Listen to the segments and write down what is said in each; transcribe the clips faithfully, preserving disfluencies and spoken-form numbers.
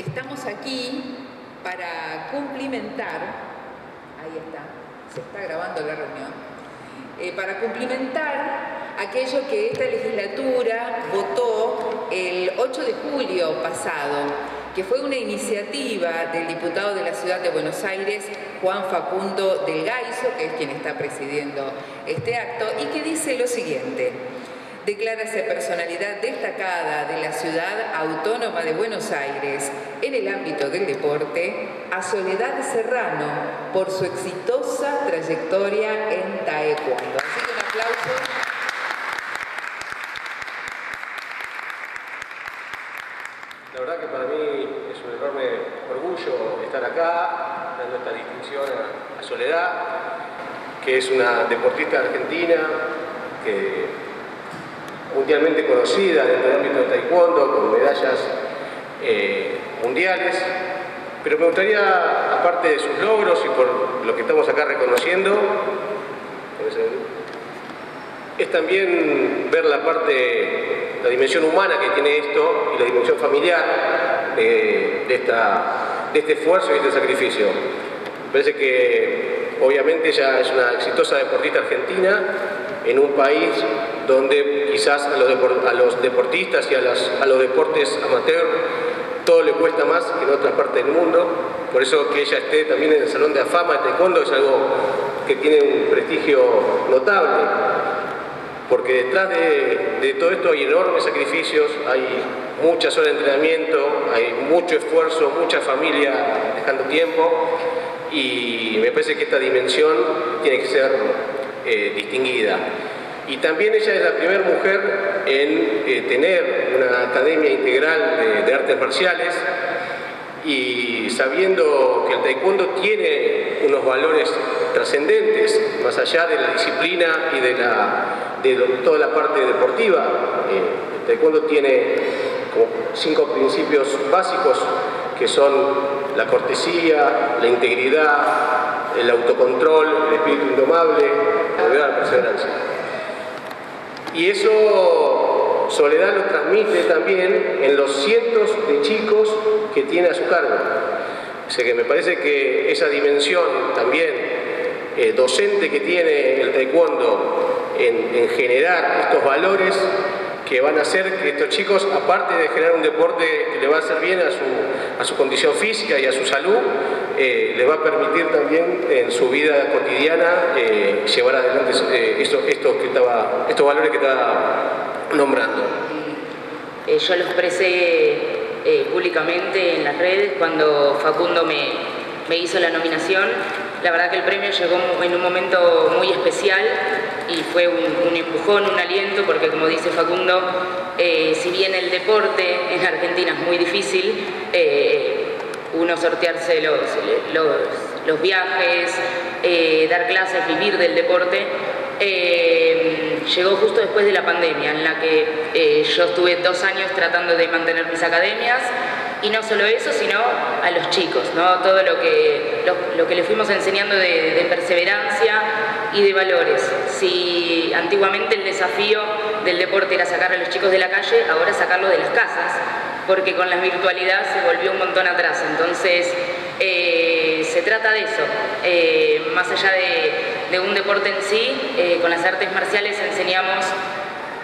estamos aquí para cumplimentar, ahí está, se está grabando la reunión, eh, para cumplimentar aquello que esta legislatura votó el ocho de julio pasado, que fue una iniciativa del diputado de la Ciudad de Buenos Aires, Juan Facundo Del Gaizo, que es quien está presidiendo este acto, y que dice lo siguiente: declárase personalidad destacada de la Ciudad Autónoma de Buenos Aires en el ámbito del deporte a Soledad Serrano por su exitosa trayectoria en Taekwon-do. Así que un aplauso. La verdad que para mí es un enorme orgullo estar acá, dando esta distinción a Soledad, que es una deportista argentina, que mundialmente conocida dentro del ámbito de taekwondo, con medallas eh, mundiales. Pero me gustaría, aparte de sus logros y por lo que estamos acá reconociendo, es también ver la parte, la dimensión humana que tiene esto y la dimensión familiar de, de, esta, de este esfuerzo y de este sacrificio. Me parece que obviamente ella es una exitosa deportista argentina en un país donde quizás a los, deport, a los deportistas y a, las, a los deportes amateur todo le cuesta más que en otras partes del mundo. Por eso que ella esté también en el Salón de la Fama de Taekwondo es algo que tiene un prestigio notable, porque detrás de, de todo esto hay enormes sacrificios, hay muchas horas de entrenamiento, hay mucho esfuerzo, mucha familia dejando tiempo, y me parece que esta dimensión tiene que ser eh, distinguida. Y también ella es la primera mujer en eh, tener una academia integral de, de artes marciales, y sabiendo que el taekwondo tiene unos valores trascendentes, más allá de la disciplina y de, la, de toda la parte deportiva. El taekwondo tiene como cinco principios básicos, que son la cortesía, la integridad, el autocontrol, el espíritu indomable, la perseverancia. Y eso Soledad lo transmite también en los cientos de chicos que tiene a su cargo. O sea que me parece que esa dimensión también eh, docente que tiene el taekwondo en, en generar estos valores que van a hacer que estos chicos, aparte de generar un deporte que le va a hacer bien a su, a su condición física y a su salud, eh, les va a permitir también en su vida cotidiana eh, llevar adelante eh, esto, esto que estaba, estos valores que estaba nombrando. Eh, yo lo expresé eh, públicamente en las redes cuando Facundo me, me hizo la nominación. La verdad que el premio llegó en un momento muy especial y fue un, un empujón, un aliento, porque como dice Facundo, eh, si bien el deporte en Argentina es muy difícil, eh, uno sortearse los, los, los viajes, eh, dar clases, vivir del deporte, Eh, llegó justo después de la pandemia, en la que eh, yo estuve dos años tratando de mantener mis academias, y no solo eso, sino a los chicos, ¿no? Todo lo que, lo, lo que les fuimos enseñando de, de perseverancia y de valores. Si antiguamente el desafío del deporte era sacar a los chicos de la calle, ahora sacarlos de las casas, porque con la virtualidad se volvió un montón atrás. Entonces eh, se trata de eso, eh, más allá de de un deporte en sí, eh, con las artes marciales enseñamos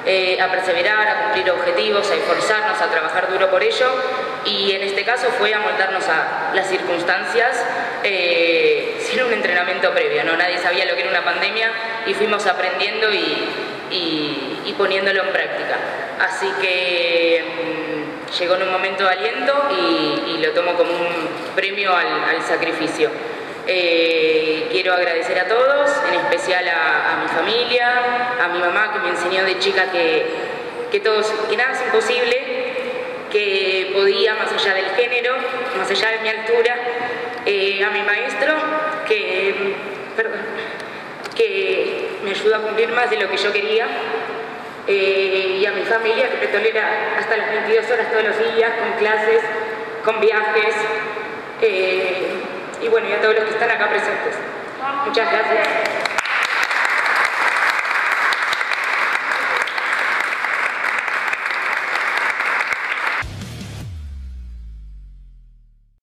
eh, a perseverar, a cumplir objetivos, a esforzarnos, a trabajar duro por ello, y en este caso fue amoldarnos a las circunstancias eh, sin un entrenamiento previo, ¿no? Nadie sabía lo que era una pandemia y fuimos aprendiendo y, y, y poniéndolo en práctica. Así que mmm, llegó en un momento de aliento y, y lo tomo como un premio al, al sacrificio. Eh, quiero agradecer a todos, en especial a, a mi familia, a mi mamá, que me enseñó de chica que, que, todos, que nada es imposible, que podía, más allá del género, más allá de mi altura, eh, a mi maestro, que, perdón, que me ayudó a cumplir más de lo que yo quería, eh, y a mi familia, que me tolera hasta las veintidós horas todos los días, con clases, con viajes, eh, y bueno, y a todos los que están acá presentes. Muchas gracias.